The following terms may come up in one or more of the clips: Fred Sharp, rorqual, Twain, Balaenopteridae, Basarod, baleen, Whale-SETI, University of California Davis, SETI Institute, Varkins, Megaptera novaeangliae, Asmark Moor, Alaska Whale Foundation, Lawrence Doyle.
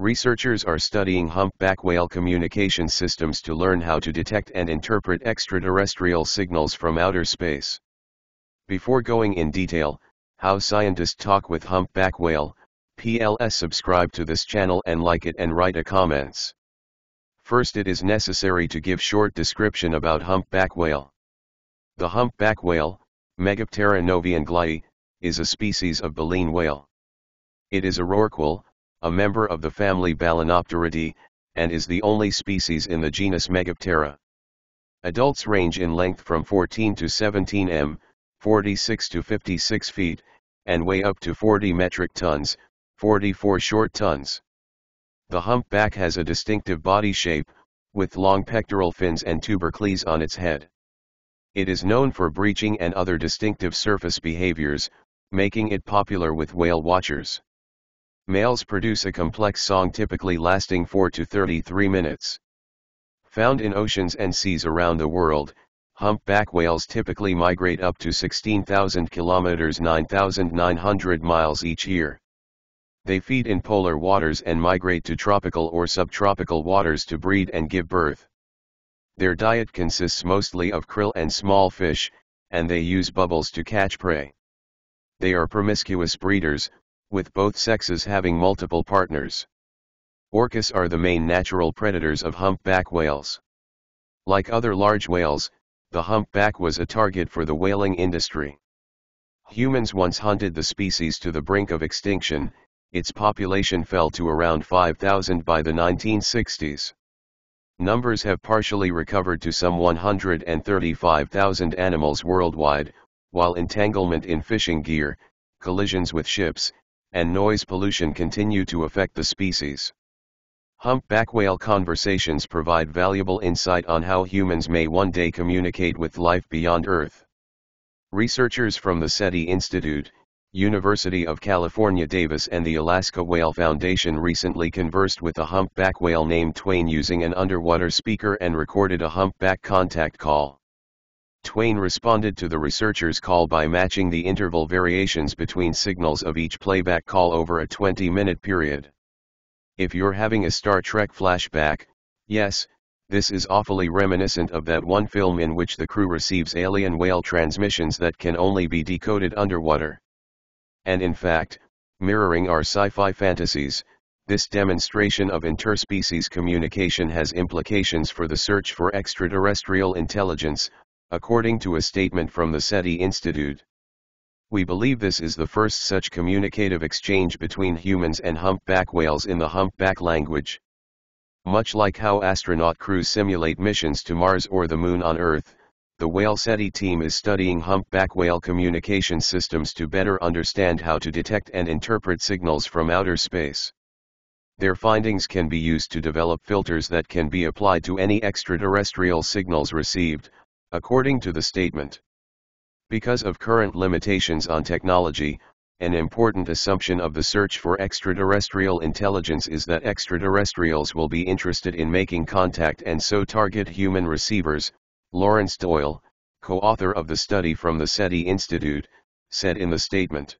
Researchers are studying humpback whale communication systems to learn how to detect and interpret extraterrestrial signals from outer space. Before going in detail, how scientists talk with humpback whale, PLS subscribe to this channel and like it and write a comments. First, it is necessary to give short description about humpback whale. The humpback whale, Megaptera novaeangliae, is a species of baleen whale. It is a rorqual, a member of the family Balaenopteridae, and is the only species in the genus Megaptera. Adults range in length from 14 to 17 m, 46 to 56 feet, and weigh up to 40 metric tons, 44 short tons. The humpback has a distinctive body shape, with long pectoral fins and tubercles on its head. It is known for breaching and other distinctive surface behaviors, making it popular with whale watchers. Males produce a complex song typically lasting 4 to 33 minutes. Found in oceans and seas around the world, humpback whales typically migrate up to 16,000 kilometers (9,900 miles) each year. They feed in polar waters and migrate to tropical or subtropical waters to breed and give birth. Their diet consists mostly of krill and small fish, and they use bubbles to catch prey. They are promiscuous breeders, with both sexes having multiple partners. Orcas are the main natural predators of humpback whales. Like other large whales, the humpback was a target for the whaling industry. Humans once hunted the species to the brink of extinction. Its population fell to around 5,000 by the 1960s. Numbers have partially recovered to some 135,000 animals worldwide, while entanglement in fishing gear, collisions with ships, and noise pollution continue to affect the species. Humpback whale conversations provide valuable insight on how humans may one day communicate with life beyond Earth. Researchers from the SETI Institute, University of California Davis, and the Alaska Whale Foundation recently conversed with a humpback whale named Twain using an underwater speaker and recorded a humpback contact call. Twain responded to the researchers' call by matching the interval variations between signals of each playback call over a 20-minute period. If you're having a Star Trek flashback, yes, this is awfully reminiscent of that one film in which the crew receives alien whale transmissions that can only be decoded underwater. And in fact, mirroring our sci-fi fantasies, this demonstration of interspecies communication has implications for the search for extraterrestrial intelligence, according to a statement from the SETI Institute. We believe this is the first such communicative exchange between humans and humpback whales in the humpback language. Much like how astronaut crews simulate missions to Mars or the Moon on Earth, the Whale-SETI team is studying humpback whale communication systems to better understand how to detect and interpret signals from outer space. Their findings can be used to develop filters that can be applied to any extraterrestrial signals received, according to the statement. Because of current limitations on technology, an important assumption of the search for extraterrestrial intelligence is that extraterrestrials will be interested in making contact and so target human receivers, Lawrence Doyle, co-author of the study from the SETI Institute, said in the statement.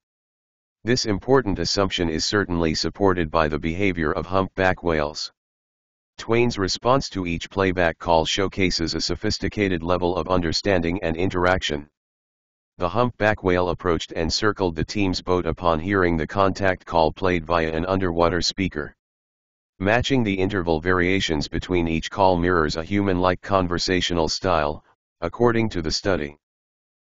This important assumption is certainly supported by the behavior of humpback whales. Twain's response to each playback call showcases a sophisticated level of understanding and interaction. The humpback whale approached and circled the team's boat upon hearing the contact call played via an underwater speaker. Matching the interval variations between each call mirrors a human-like conversational style, according to the study.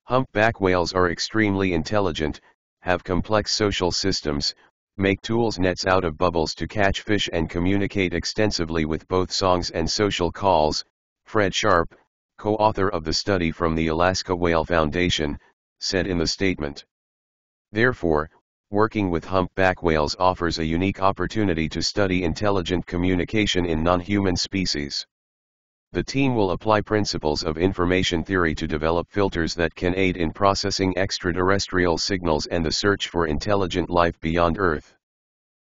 Humpback whales are extremely intelligent, have complex social systems, make tools nets out of bubbles to catch fish, and communicate extensively with both songs and social calls, Fred Sharp, co-author of the study from the Alaska Whale Foundation, said in the statement. Therefore, working with humpback whales offers a unique opportunity to study intelligent communication in non-human species. The team will apply principles of information theory to develop filters that can aid in processing extraterrestrial signals and the search for intelligent life beyond Earth.